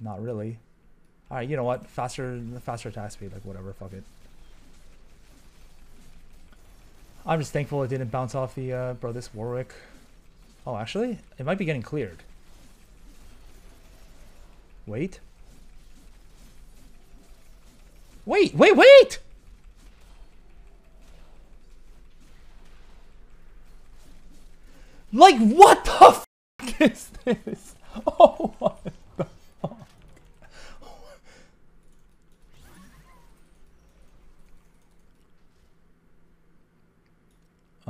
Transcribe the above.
Not really. Alright, you know what? Faster attack speed. Like, whatever. Fuck it. I'm just thankful it didn't bounce off the, bro, this Warwick. Oh, actually? It might be getting cleared. Wait. Wait, wait, wait! Like, what the f*** is this? Oh